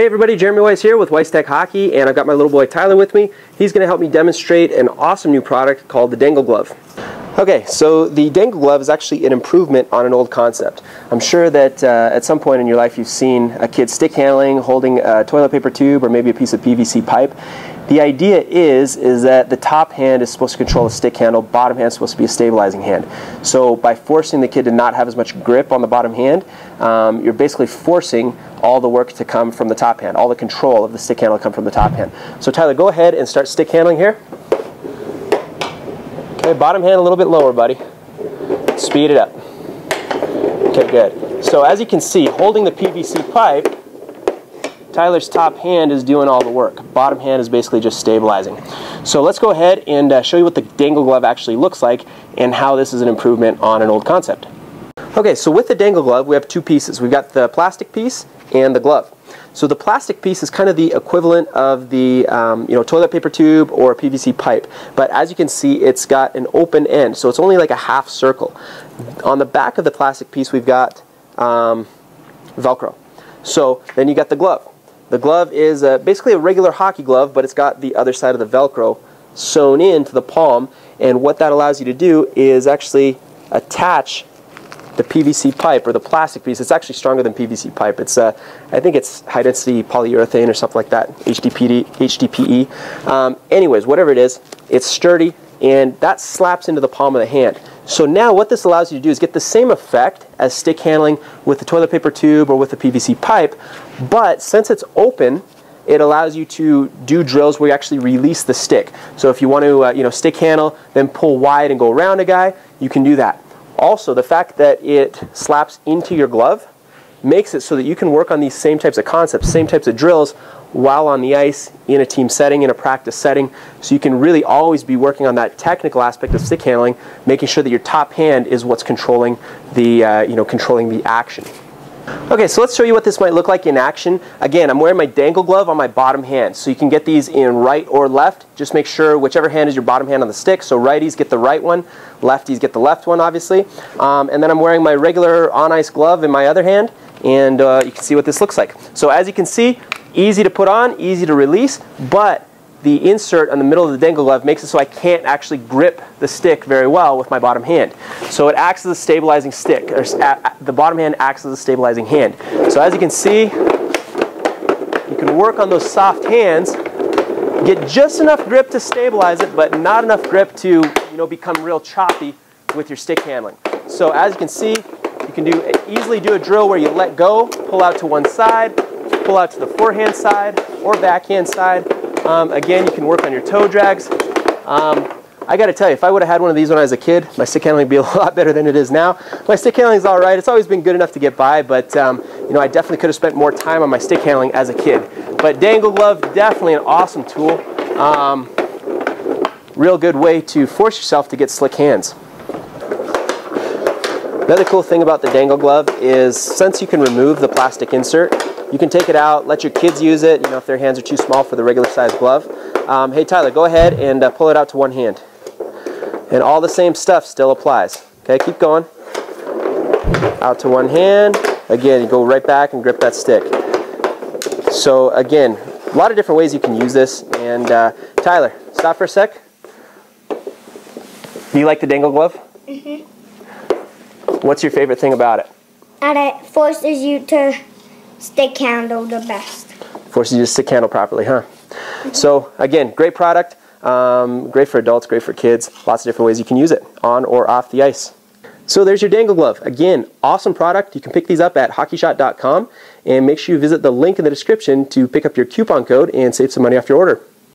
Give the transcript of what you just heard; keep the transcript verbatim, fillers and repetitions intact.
Hey everybody, Jeremy Weiss here with Weiss Tech Hockey, and I've got my little boy Tyler with me. He's going to help me demonstrate an awesome new product called the Dangle Glove. Okay, so the Dangle Glove is actually an improvement on an old concept. I'm sure that uh, at some point in your life you've seen a kid stick handling, holding a toilet paper tube or maybe a piece of P V C pipe. The idea is, is that the top hand is supposed to control the stick handle, bottom hand is supposed to be a stabilizing hand. So by forcing the kid to not have as much grip on the bottom hand, um, you're basically forcing all the work to come from the top hand, all the control of the stick handle to come from the top hand. So Tyler, go ahead and start stick handling here. Okay, bottom hand a little bit lower, buddy. Speed it up. Okay, good. So as you can see, holding the P V C pipe, Tyler's top hand is doing all the work. Bottom hand is basically just stabilizing. So let's go ahead and uh, show you what the Dangle Glove actually looks like and how this is an improvement on an old concept. Okay, so with the Dangle Glove, we have two pieces. We've got the plastic piece and the glove. So the plastic piece is kind of the equivalent of the um, you know, toilet paper tube or P V C pipe, but as you can see, it's got an open end, so it's only like a half circle. On the back of the plastic piece, we've got um, Velcro. So then you got the glove. The glove is uh, basically a regular hockey glove, but it's got the other side of the Velcro sewn into the palm, and what that allows you to do is actually attach the P V C pipe or the plastic piece. It's actually stronger than P V C pipe. It's, uh, I think it's high density polyurethane or something like that, H D P E. Um, anyways, whatever it is, it's sturdy and that slaps into the palm of the hand. So now what this allows you to do is get the same effect as stick handling with the toilet paper tube or with the P V C pipe, but since it's open, it allows you to do drills where you actually release the stick. So if you want to uh, you know, stick handle, then pull wide and go around a guy, you can do that. Also, the fact that it slaps into your glove makes it so that you can work on these same types of concepts, same types of drills while on the ice, in a team setting, in a practice setting. So you can really always be working on that technical aspect of stick handling, making sure that your top hand is what's controlling the, uh, you know, controlling the action. Okay, so let's show you what this might look like in action. Again, I'm wearing my Dangle Glove on my bottom hand, so you can get these in right or left. Just make sure whichever hand is your bottom hand on the stick, so righties get the right one, lefties get the left one, obviously. Um, and then I'm wearing my regular on-ice glove in my other hand, and uh, you can see what this looks like. So as you can see, easy to put on, easy to release, but the insert on the middle of the Dangle Glove makes it so I can't actually grip the stick very well with my bottom hand. So it acts as a stabilizing stick, or the bottom hand acts as a stabilizing hand. So as you can see, you can work on those soft hands, get just enough grip to stabilize it, but not enough grip to, you know, become real choppy with your stick handling. So as you can see, you can do easily do a drill where you let go, pull out to one side, pull out to the forehand side or backhand side. Um, again, you can work on your toe drags. Um, I got to tell you, if I would have had one of these when I was a kid, my stick handling would be a lot better than it is now. My stick handling is all right. It's always been good enough to get by, but um, you know, I definitely could have spent more time on my stick handling as a kid. But Dangle Glove, definitely an awesome tool. Um, real good way to force yourself to get slick hands. Another cool thing about the Dangle Glove is, since you can remove the plastic insert, you can take it out, let your kids use it, you know, if their hands are too small for the regular size glove. Um, hey Tyler, go ahead and uh, pull it out to one hand. And all the same stuff still applies. Okay, keep going. Out to one hand. Again, you go right back and grip that stick. So again, a lot of different ways you can use this. And uh, Tyler, stop for a sec. Do you like the Dangle Glove? Mm-hmm. What's your favorite thing about it? And it forces you to stick handle the best. Forces you to stick handle properly, huh? Mm-hmm. So again, great product, um, great for adults, great for kids, lots of different ways you can use it, on or off the ice. So there's your Dangle Glove. Again, awesome product. You can pick these up at hockey shot dot com, and make sure you visit the link in the description to pick up your coupon code and save some money off your order.